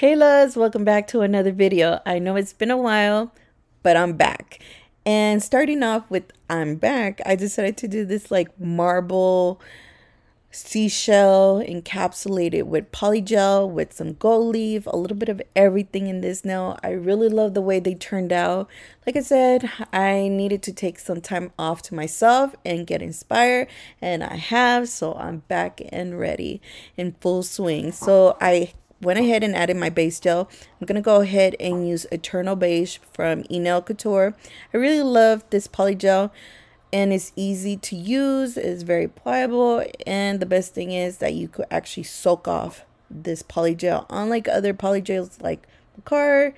Hey loves, welcome back to another video. I know it's been a while, but I'm back. And starting off with I'm back, I decided to do this like marble seashell encapsulated with polygel with some gold leaf, a little bit of everything in this now. I really love the way they turned out. Like I said, I needed to take some time off to myself and get inspired, and I have, so I'm back and ready in full swing. So I went ahead and added my base gel. I'm gonna go ahead and use Eternal Beige from enailcouture. I really love this polygel, and it's easy to use, it's very pliable, and the best thing is that you could actually soak off this polygel, unlike other polygels like Makartt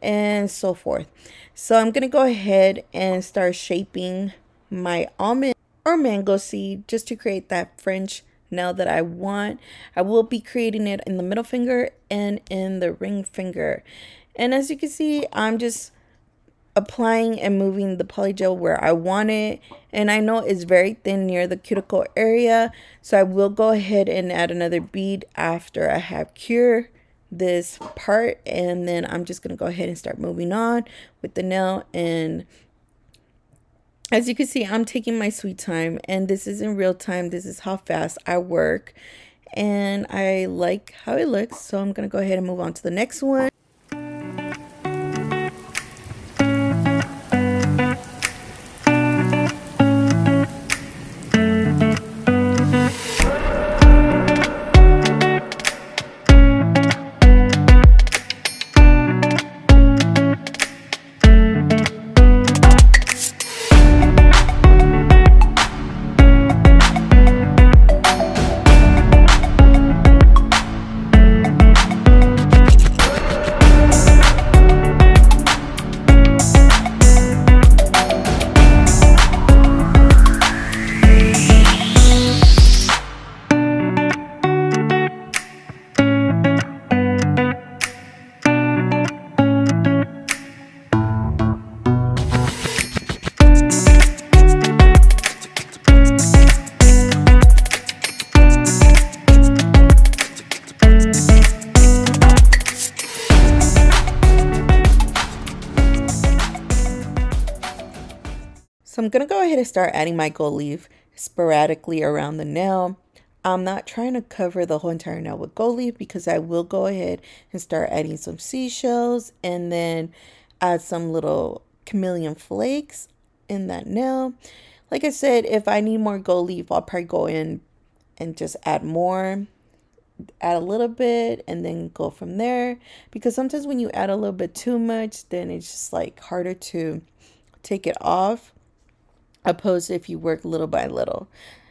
and so forth. So I'm gonna go ahead and start shaping my almond or mango seed just to create that French nail that I want. I will be creating it in the middle finger and in the ring finger. And as you can see, I'm just applying and moving the polygel where I want it, and I know it's very thin near the cuticle area, so I will go ahead and add another bead after I have cured this part, and then I'm just gonna go ahead and start moving on with the nail. And as you can see, I'm taking my sweet time, and this is in real time. This is how fast I work, and I like how it looks, so I'm gonna go ahead and move on to the next one. So I'm gonna go ahead and start adding my gold leaf sporadically around the nail. I'm not trying to cover the whole entire nail with gold leaf because I will go ahead and start adding some seashells and then add some little chameleon flakes in that nail. Like I said, if I need more gold leaf, I'll probably go in and just add more, add a little bit, and then go from there, because sometimes when you add a little bit too much, then it's just like harder to take it off, opposed to if you work little by little.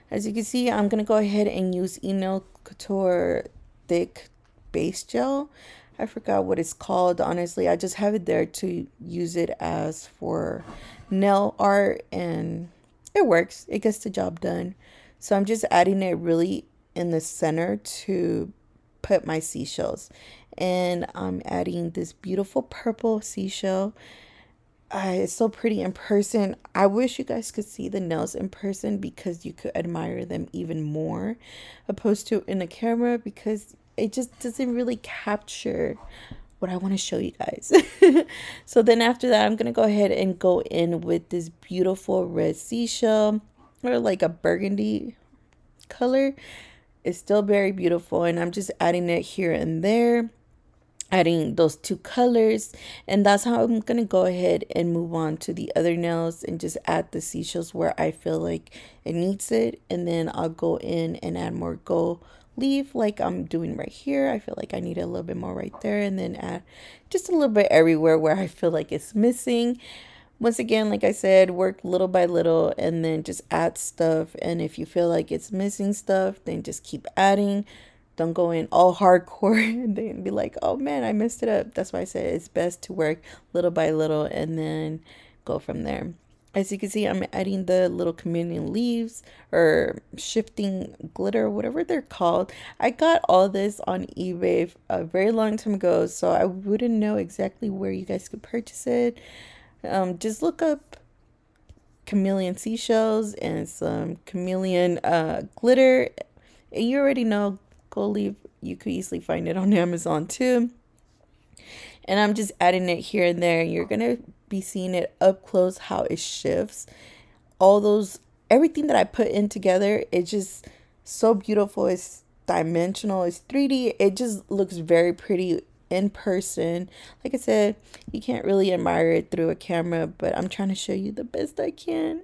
As you can see, I'm gonna go ahead and use enailcouture thick base gel. I forgot what it's called, honestly. I just have it there to use it as for nail art, and it works, it gets the job done. So I'm just adding it really in the center to put my seashells, and I'm adding this beautiful purple seashell. It's so pretty in person. I wish you guys could see the nails in person because you could admire them even more, opposed to in a camera, because it just doesn't really capture what I want to show you guys. So then after that, I'm gonna go ahead and go in with this beautiful red seashell, or like a burgundy color. It's still very beautiful, and I'm just adding it here and there, adding those two colors, and that's how I'm gonna go ahead and move on to the other nails and just add the seashells where I feel like it needs it, and then I'll go in and add more gold leaf like I'm doing right here. I feel like I need a little bit more right there, and then add just a little bit everywhere where I feel like it's missing. Once again, like I said, work little by little and then just add stuff, and if you feel like it's missing stuff, then just keep adding. Don't go in all hardcore and then be like, oh man, I messed it up. That's why I said it's best to work little by little and then go from there. As you can see, I'm adding the little chameleon leaves or shifting glitter, whatever they're called. I got all this on eBay a very long time ago, so I wouldn't know exactly where you guys could purchase it. Just look up chameleon seashells and some chameleon glitter, and you already know gold leaf. You could easily find it on Amazon too. and I'm just adding it here and there. You're gonna be seeing it up close, how it shifts, all those, everything that I put in together. It's just so beautiful. It's dimensional, it's 3D, it just looks very pretty in person. Like I said, you can't really admire it through a camera, but I'm trying to show you the best I can.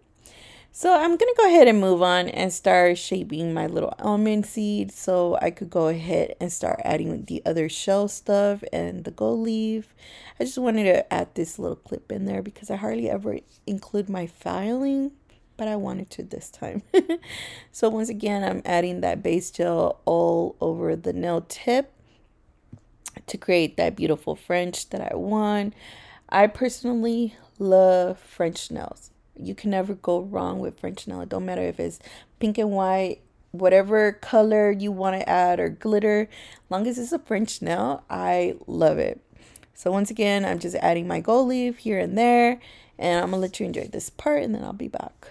So I'm gonna go ahead and move on and start shaping my little almond seed, so I could go ahead and start adding the other shell stuff and the gold leaf. I just wanted to add this little clip in there because I hardly ever include my filing, but I wanted to this time. So once again, I'm adding that base gel all over the nail tip to create that beautiful French that I want. I personally love French nails. You can never go wrong with French nail. It don't matter if it's pink and white, whatever color you want to add, or glitter, as long as it's a French nail, I love it. So once again, I'm just adding my gold leaf here and there, and I'm gonna let you enjoy this part, and then I'll be back.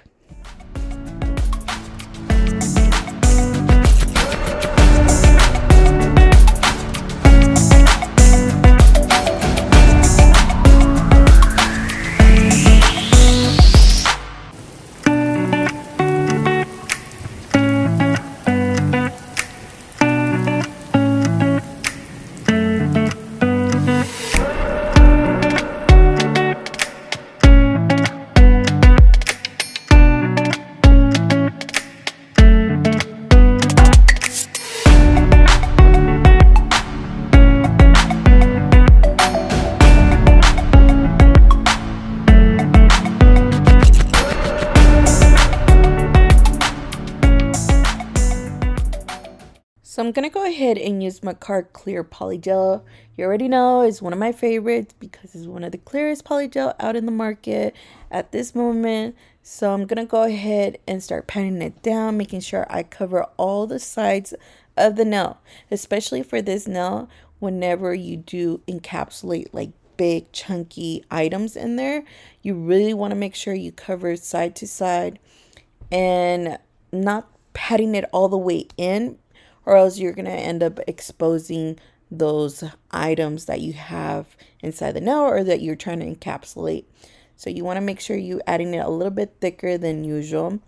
So I'm going to go ahead and use Makartt Clear Poly Gel. You already know it's one of my favorites because it's one of the clearest poly gel out in the market at this moment. So I'm going to go ahead and start patting it down, making sure I cover all the sides of the nail, especially for this nail. Whenever you do encapsulate like big chunky items in there, you really want to make sure you cover side to side and not patting it all the way in, or else you're gonna end up exposing those items that you have inside the nail or that you're trying to encapsulate. So you wanna make sure you're adding it a little bit thicker than usual.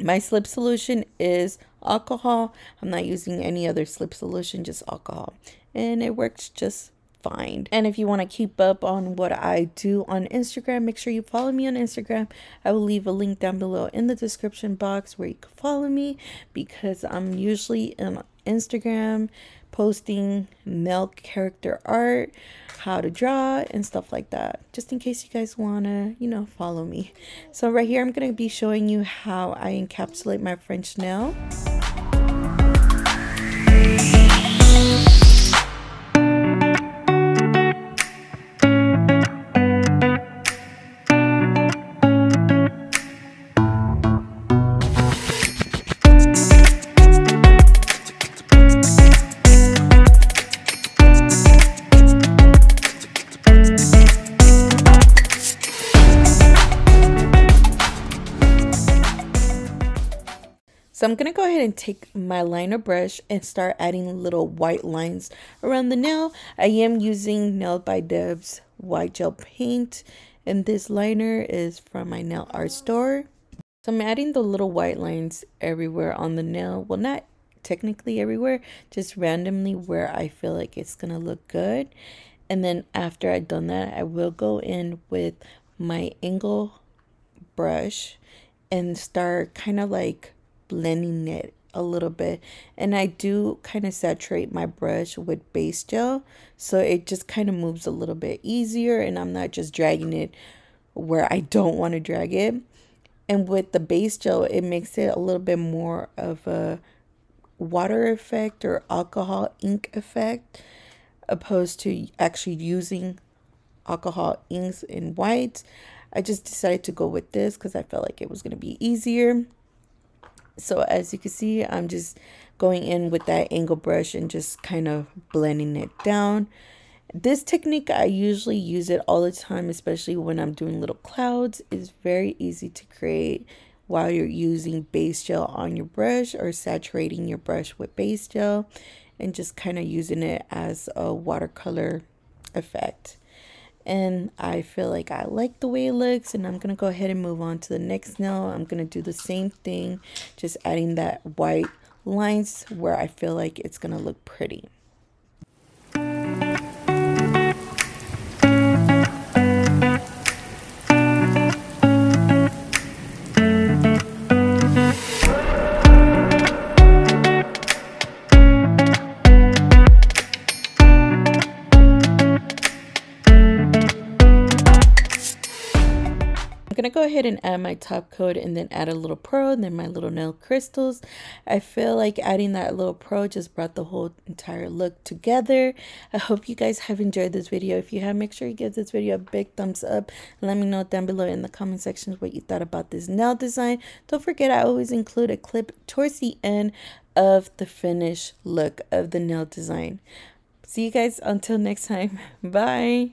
My slip solution is alcohol. I'm not using any other slip solution, just alcohol. And it works just fine. And if you wanna keep up on what I do on Instagram, make sure you follow me on Instagram. I will leave a link down below in the description box where you can follow me, because I'm usually on Instagram posting nail character art, how to draw and stuff like that, just in case you guys wanna, you know, follow me. So right here, I'm gonna be showing you how I encapsulate my French nail. So I'm going to go ahead and take my liner brush and start adding little white lines around the nail. I am using Nailed by Deb's white gel paint, and this liner is from my nail art store. So I'm adding the little white lines everywhere on the nail. Well, not technically everywhere, just randomly where I feel like it's going to look good. And then after I've done that, I will go in with my angle brush and start kind of like blending it a little bit. And I do kind of saturate my brush with base gel, so it just kind of moves a little bit easier and I'm not just dragging it where I don't want to drag it. And with the base gel, it makes it a little bit more of a water effect or alcohol ink effect, opposed to actually using alcohol inks in whites. I just decided to go with this because I felt like it was going to be easier. So as you can see, I'm just going in with that angle brush and just kind of blending it down. This technique, I usually use it all the time, especially when I'm doing little clouds. It's very easy to create while you're using base gel on your brush or saturating your brush with base gel and just kind of using it as a watercolor effect. And I feel like I like the way it looks, and I'm gonna go ahead and move on to the next nail. I'm gonna do the same thing, just adding that white lines where I feel like it's gonna look pretty. Go ahead and add my top coat and then add a little pearl and then my little nail crystals. I feel like adding that little pearl just brought the whole entire look together. I hope you guys have enjoyed this video. If you have, make sure you give this video a big thumbs up. Let me know down below in the comment section what you thought about this nail design. Don't forget, I always include a clip towards the end of the finished look of the nail design. See you guys until next time. Bye.